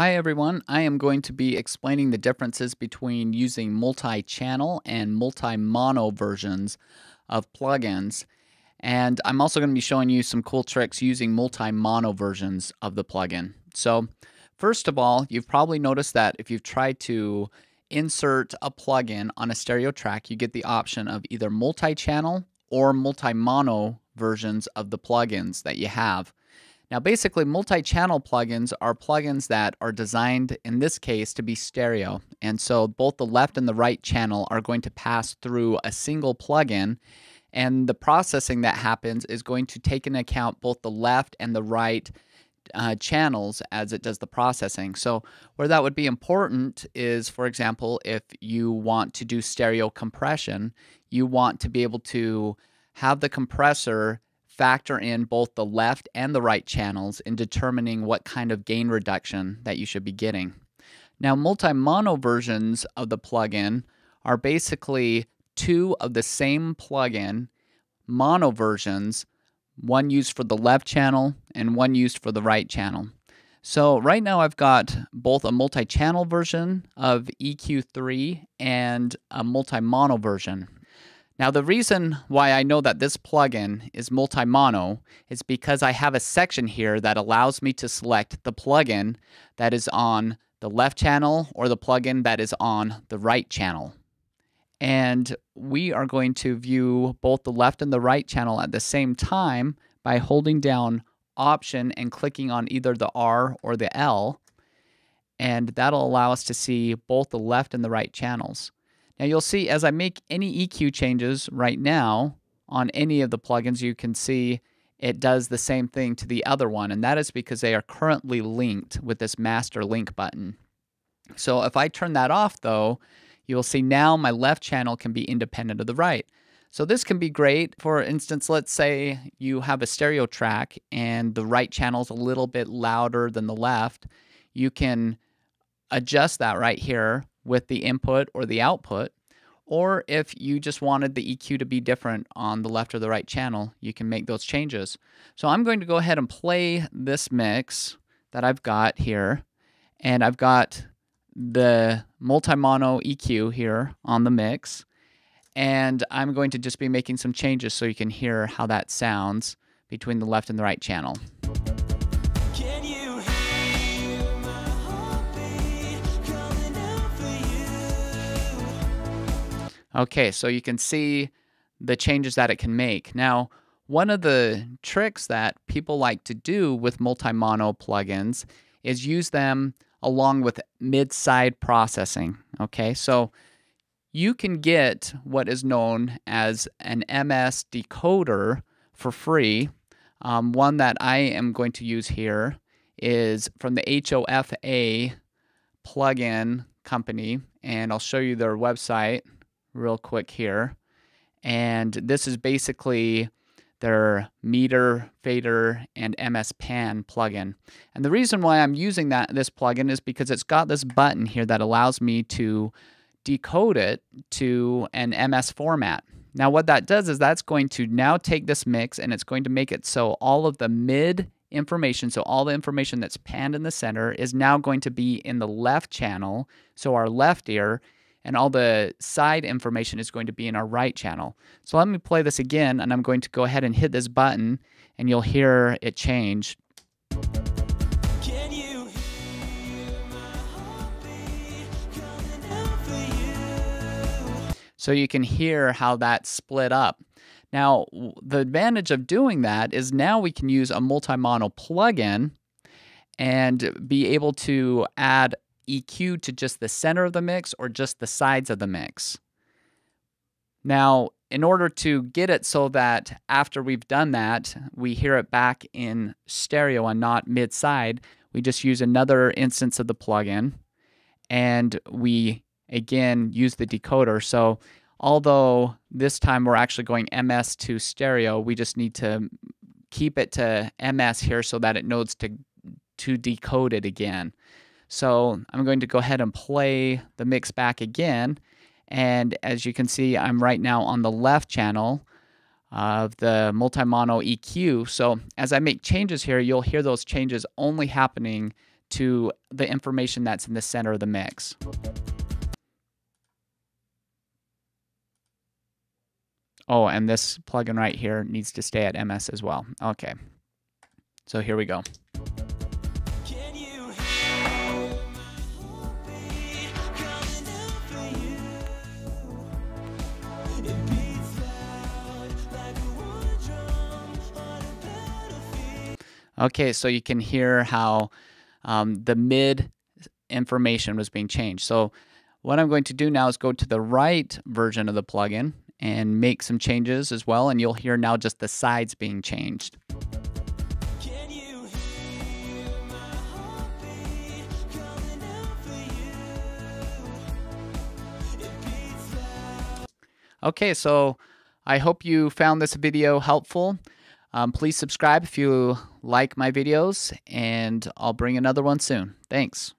Hi everyone, I am going to be explaining the differences between using multi-channel and multi-mono versions of plugins, and I'm also going to be showing you some cool tricks using multi-mono versions of the plugin. So first of all, you've probably noticed that if you've tried to insert a plugin on a stereo track, you get the option of either multi-channel or multi-mono versions of the plugins that you have. Now basically multi-channel plugins are plugins that are designed in this case to be stereo, and so both the left and the right channel are going to pass through a single plugin, and the processing that happens is going to take into account both the left and the right channels as it does the processing. So where that would be important is, for example, if you want to do stereo compression, you want to be able to have the compressor factor in both the left and the right channels in determining what kind of gain reduction that you should be getting. Now, multi-mono versions of the plugin are basically two of the same plugin, mono versions, one used for the left channel and one used for the right channel. So right now I've got both a multi-channel version of EQ3 and a multi-mono version. Now the reason why I know that this plugin is multi-mono is because I have a section here that allows me to select the plugin that is on the left channel or the plugin that is on the right channel. And we are going to view both the left and the right channel at the same time by holding down Option and clicking on either the R or the L, and that'll allow us to see both the left and the right channels. Now you'll see as I make any EQ changes right now on any of the plugins, you can see it does the same thing to the other one, and that is because they are currently linked with this master link button. So if I turn that off though, you'll see now my left channel can be independent of the right. So this can be great. For instance, let's say you have a stereo track and the right channel's a little bit louder than the left. You can adjust that right here with the input or the output, or if you just wanted the EQ to be different on the left or the right channel, you can make those changes. So I'm going to go ahead and play this mix that I've got here, and I've got the multi-mono EQ here on the mix, and I'm going to just be making some changes so you can hear how that sounds between the left and the right channel. Okay, so you can see the changes that it can make. Now, one of the tricks that people like to do with multi-mono plugins is use them along with mid-side processing. Okay, so you can get what is known as an MS decoder for free. One that I am going to use here is from the HOFA plugin company, and I'll show you their website real quick here. And this is basically their meter, fader, and MS pan plugin. And the reason why I'm using this plugin is because it's got this button here that allows me to decode it to an MS format. Now what that does is that's going to now take this mix and it's going to make it so all of the mid information, so all the information that's panned in the center is now going to be in the left channel, so our left ear, and all the side information is going to be in our right channel. So let me play this again, and I'm going to go ahead and hit this button, and you'll hear it change. Can you hear my heartbeat coming out for you? So you can hear how that's split up. Now, the advantage of doing that is now we can use a multi-mono plugin and be able to add EQ to just the center of the mix or just the sides of the mix. Now, in order to get it so that after we've done that, we hear it back in stereo and not mid-side, we just use another instance of the plugin and we again use the decoder. So although this time we're actually going MS to stereo, we just need to keep it to MS here so that it knows to decode it again. So I'm going to go ahead and play the mix back again, and as you can see, I'm right now on the left channel of the multi-mono EQ. So as I make changes here, you'll hear those changes only happening to the information that's in the center of the mix. Oh, and this plugin right here needs to stay at MS as well. Okay, so here we go. Okay, so you can hear how the mid information was being changed. So what I'm going to do now is go to the right version of the plugin and make some changes as well, and you'll hear now just the sides being changed. Okay, so I hope you found this video helpful. Please subscribe if you like my videos, and I'll bring another one soon. Thanks.